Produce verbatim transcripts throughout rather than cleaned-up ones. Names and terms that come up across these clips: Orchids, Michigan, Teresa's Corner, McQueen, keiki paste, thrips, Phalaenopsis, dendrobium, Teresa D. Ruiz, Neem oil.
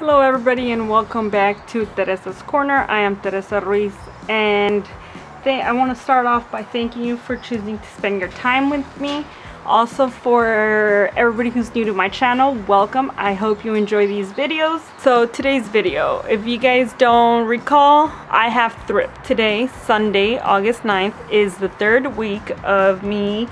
Hello everybody and welcome back to Teresa's Corner. I am Teresa Ruiz and I want to start off by thanking you for choosing to spend your time with me. Also, for everybody who's new to my channel, welcome. I hope you enjoy these videos. So today's video, if you guys don't recall, I have thripped. Today, Sunday, August ninth, is the third week of me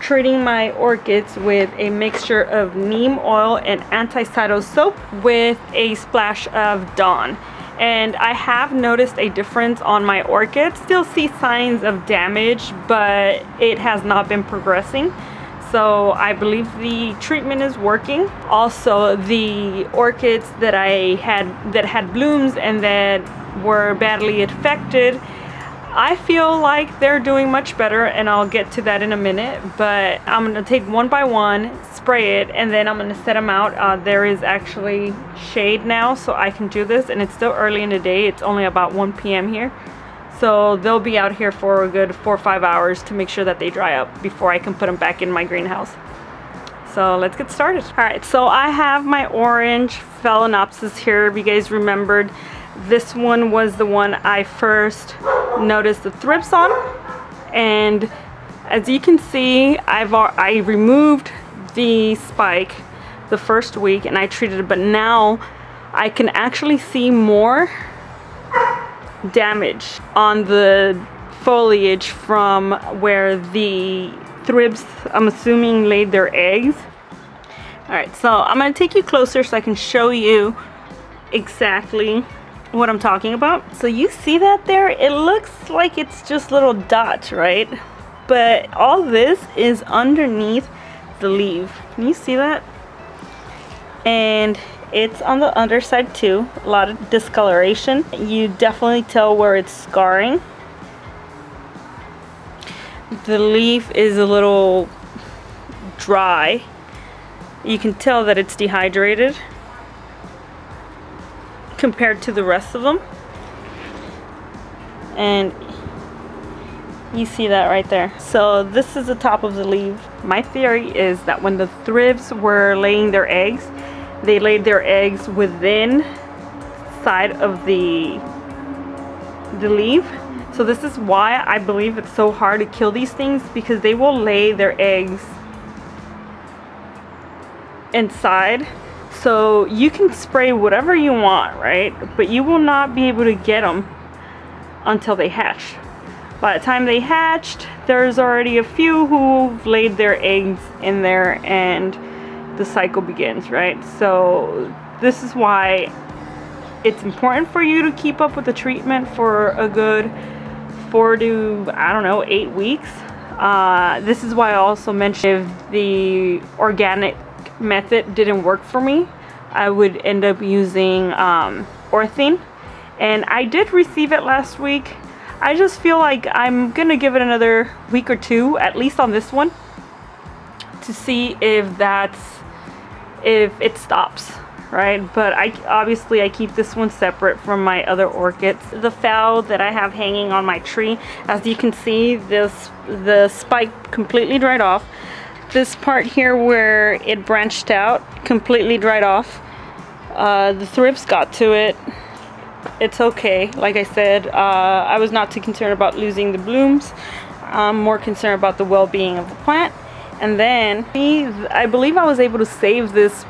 treating my orchids with a mixture of neem oil and anticidal soap with a splash of Dawn. And I have noticed a difference on my orchids. Still see signs of damage, but it has not been progressing. So I believe the treatment is working. Also, the orchids that I had that had blooms and that were badly affected, I feel like they're doing much better, and I'll get to that in a minute. But I'm gonna take one by one, spray it, and then I'm gonna set them out. Uh, there is actually shade now, so I can do this, and it's still early in the day. It's only about one P M here, so they'll be out here for a good four or five hours to make sure that they dry up before I can put them back in my greenhouse. So let's get started. All right, so I have my orange Phalaenopsis here. If you guys remembered, this one was the one I first noticed the thrips on, and as you can see, I've I removed the spike the first week and I treated it, but now I can actually see more damage on the foliage from where the thrips, I'm assuming, laid their eggs. All right, so I'm going to take you closer so I can show you exactly what I'm talking about. So you see that there? It looks like it's just little dots, right? But all this is underneath the leaf. Can you see that? And it's on the underside too. A lot of discoloration. You definitely tell where it's scarring. The leaf is a little dry. You can tell that it's dehydrated compared to the rest of them, and you see that right there. So this is the top of the leaf. My theory is that when the thrips were laying their eggs, they laid their eggs within side of the the leaf. So this is why I believe it's so hard to kill these things, because they will lay their eggs inside. So you can spray whatever you want, right? But you will not be able to get them until they hatch. By the time they hatched, there's already a few who've laid their eggs in there, and the cycle begins, right? So this is why it's important for you to keep up with the treatment for a good four to, I don't know, eight weeks. Uh, this is why I also mentioned the organic method didn't work for me. I would end up using um, orethine, and I did receive it last week. I just feel like I'm gonna give it another week or two, at least on this one, to see if that's if it stops, right? But I obviously I keep this one separate from my other orchids. The fowl that I have hanging on my tree, as you can see, this the spike completely dried off. This part here where it branched out completely dried off. Uh, the thrips got to it. It's okay. Like I said, uh, I was not too concerned about losing the blooms. I'm more concerned about the well-being of the plant. And then I believe I was able to save this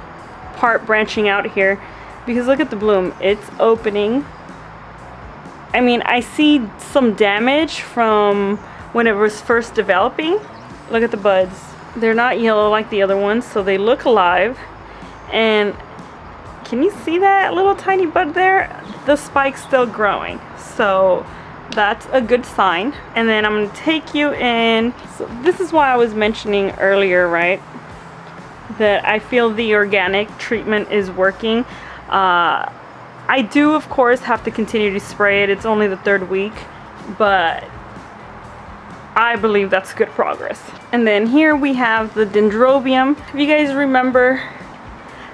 part branching out here, because look at the bloom. It's opening. I mean, I see some damage from when it was first developing. Look at the buds. They're not yellow like the other ones, so they look alive. And can you see that little tiny bud there? The spike's still growing, so that's a good sign. And then I'm going to take you in. So this is why I was mentioning earlier, right, that I feel the organic treatment is working. Uh, I do, of course, have to continue to spray it. It's only the third week, but I believe that's good progress. And then here we have the dendrobium. If you guys remember,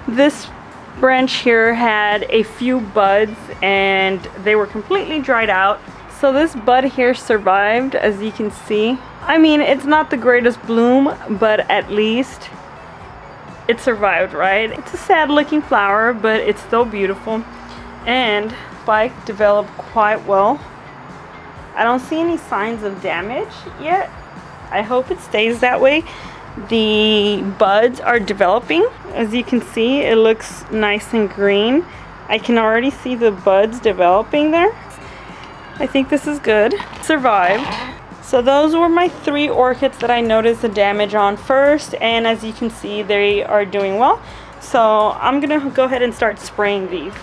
this branch here had a few buds and they were completely dried out. So this bud here survived, as you can see. I mean, it's not the greatest bloom, but at least it survived, right? It's a sad looking flower, but it's still beautiful, and spike developed quite well. I don't see any signs of damage yet. I hope it stays that way. The buds are developing. As you can see, it looks nice and green. I can already see the buds developing there. I think this is good. Survived. So those were my three orchids that I noticed the damage on first, and as you can see, they are doing well. So I'm gonna go ahead and start spraying these.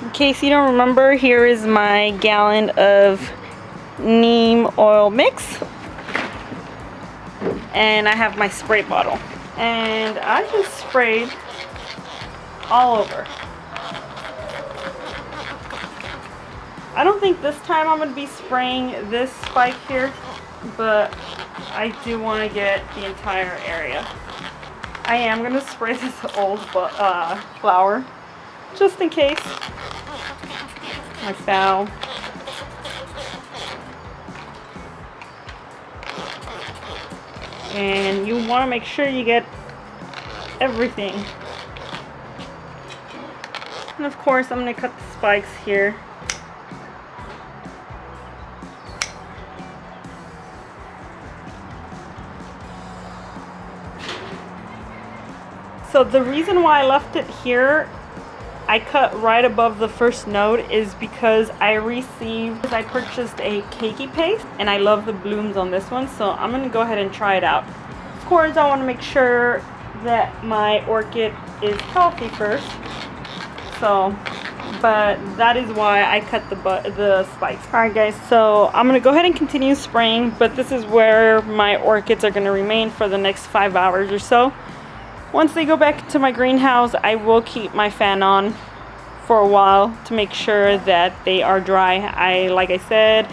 In case you don't remember, here is my gallon of neem oil mix, and I have my spray bottle, and I just sprayed all over. I don't think this time I'm going to be spraying this spike here, but I do want to get the entire area. I am going to spray this old uh, flower just in case. My foul. And you want to make sure you get everything. And of course I'm going to cut the spikes here. So the reason why I left it here, I cut right above the first node, is because I received, I purchased a keiki paste, and I love the blooms on this one, so I'm going to go ahead and try it out. Of course, I want to make sure that my orchid is healthy first, so, but that is why I cut the, the spikes. Alright guys, so I'm going to go ahead and continue spraying, but this is where my orchids are going to remain for the next five hours or so. Once they go back to my greenhouse, I will keep my fan on for a while to make sure that they are dry. I, like I said,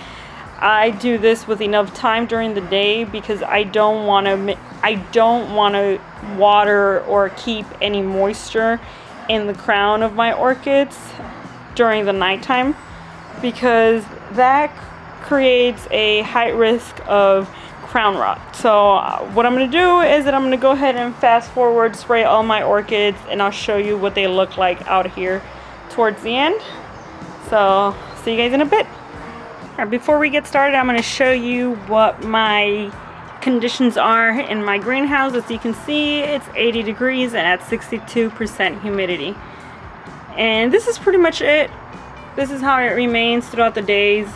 I do this with enough time during the day because I don't want to, I don't want to water or keep any moisture in the crown of my orchids during the nighttime, because that creates a high risk of crown rot. So uh, what I'm going to do is that I'm going to go ahead and fast forward spray all my orchids, and I'll show you what they look like out here towards the end. So see you guys in a bit. All right, before we get started, I'm going to show you what my conditions are in my greenhouse. As you can see, it's eighty degrees and at sixty-two percent humidity. And this is pretty much it. This is how it remains throughout the days.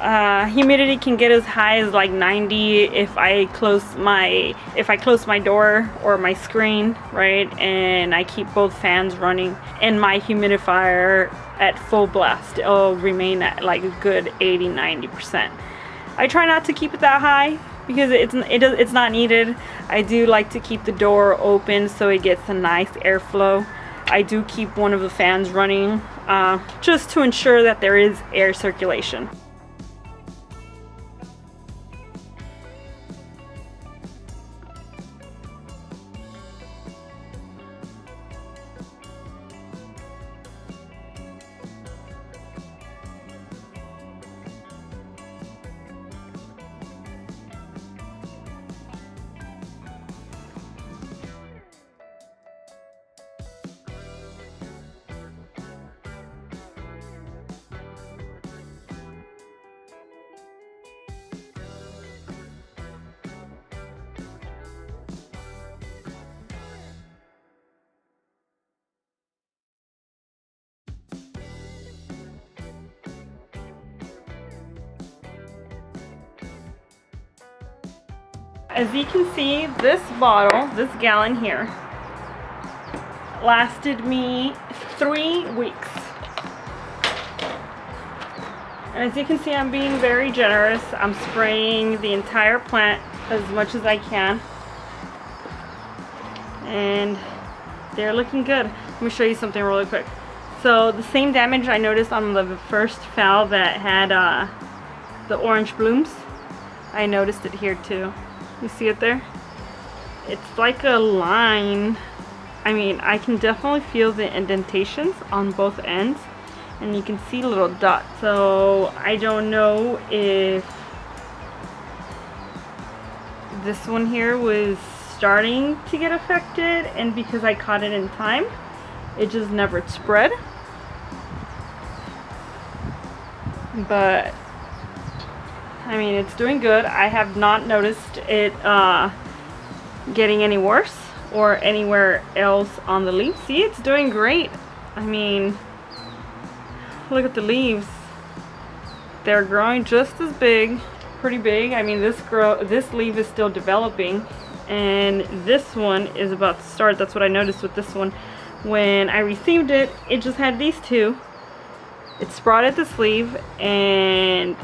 Uh, humidity can get as high as like ninety if I close my if I close my door or my screen, right, and I keep both fans running, and my humidifier at full blast, it'll remain at like a good eighty to ninety percent. I try not to keep it that high because it's it, it's not needed. I do like to keep the door open so it gets a nice airflow. I do keep one of the fans running uh, just to ensure that there is air circulation. As you can see, this bottle, this gallon here, lasted me three weeks. And as you can see, I'm being very generous. I'm spraying the entire plant as much as I can. And they're looking good. Let me show you something really quick. So the same damage I noticed on the first fowl that had uh, the orange blooms, I noticed it here too. You see it there? It's like a line. I mean, I can definitely feel the indentations on both ends, and you can see little dots. So I don't know if this one here was starting to get affected, and because I caught it in time, it just never spread. But I mean, it's doing good. I have not noticed it uh, getting any worse or anywhere else on the leaves. See, it's doing great. I mean, look at the leaves. They're growing just as big, pretty big. I mean, this grow this leaf is still developing, and this one is about to start. That's what I noticed with this one. When I received it, it just had these two. It sprouted the sleeve, and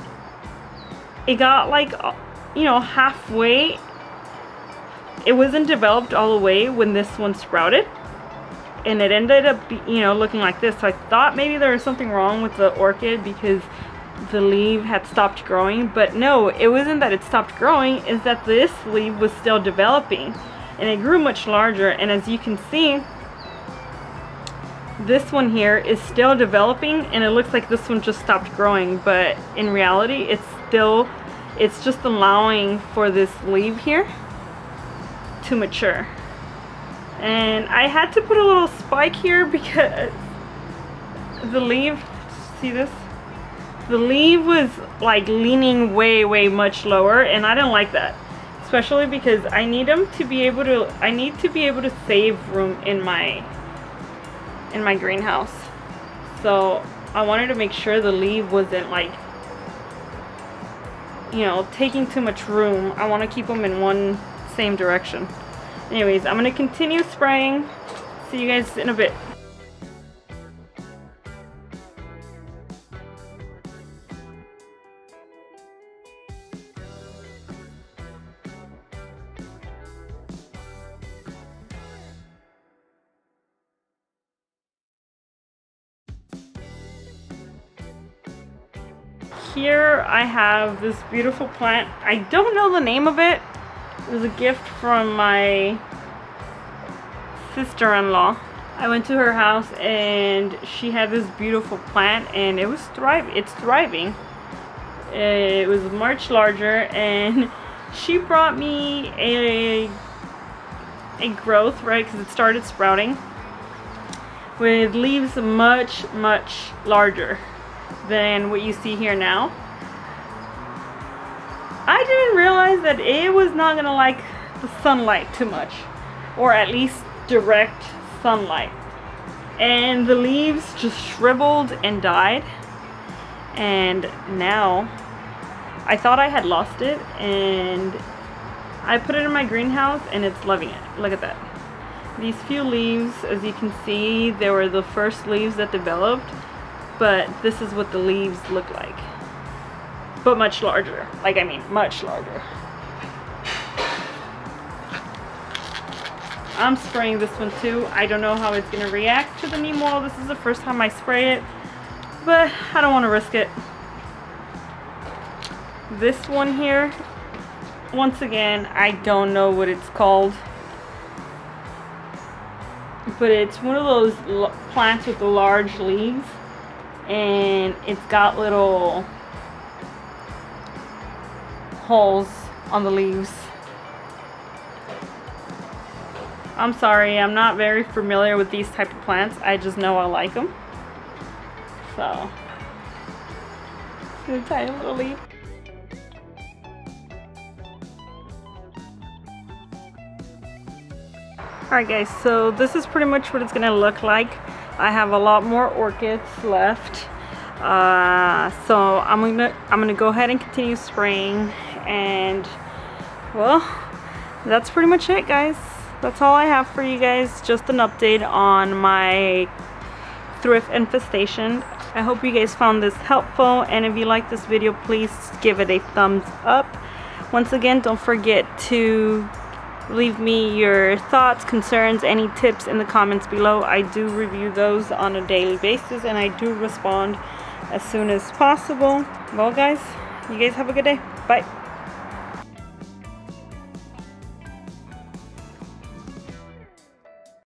it got, like, you know, halfway. It wasn't developed all the way when this one sprouted, and it ended up, you know, looking like this. So I thought maybe there was something wrong with the orchid because the leaf had stopped growing. But no, it wasn't that it stopped growing, is that this leaf was still developing, and it grew much larger. And as you can see, this one here is still developing, and it looks like this one just stopped growing, but in reality it's still, it's just allowing for this leaf here to mature. And I had to put a little spike here because the leaf, see this? The leaf was like leaning way, way much lower, and I didn't like that, especially because I need them to be able to, I need to be able to save room in my in my greenhouse. So I wanted to make sure the leaf wasn't, like, you know, taking too much room. I want to keep them in one same direction. Anyways, I'm going to continue spraying. See you guys in a bit. Here I have this beautiful plant. I don't know the name of it. It was a gift from my sister-in-law. I went to her house and she had this beautiful plant, and it was thriving. It's thriving. It was much larger, and she brought me a a growth, right, because it started sprouting with leaves much, much larger than what you see here now. I didn't realize that it was not gonna like the sunlight too much, or at least direct sunlight, and the leaves just shriveled and died. And now I thought I had lost it, and I put it in my greenhouse, and it's loving it. Look at that. These few leaves, as you can see, they were the first leaves that developed. But this is what the leaves look like, but much larger. Like, I mean, much larger. I'm spraying this one too. I don't know how it's gonna react to the neem oil. This is the first time I spray it, but I don't want to risk it. This one here, once again, I don't know what it's called, but it's one of those plants with the large leaves. And it's got little holes on the leaves. I'm sorry, I'm not very familiar with these type of plants. I just know I like them. So, it's a tiny little leaf. Alright guys, so this is pretty much what it's gonna look like. I have a lot more orchids left, uh, so I'm gonna I'm gonna go ahead and continue spraying, and well, that's pretty much it, guys. That's all I have for you guys. Just an update on my thrift infestation. I hope you guys found this helpful, and if you like this video, please give it a thumbs up. Once again, don't forget to leave me your thoughts, concerns, any tips in the comments below. I do review those on a daily basis, and I do respond as soon as possible. Well guys, you guys have a good day. Bye.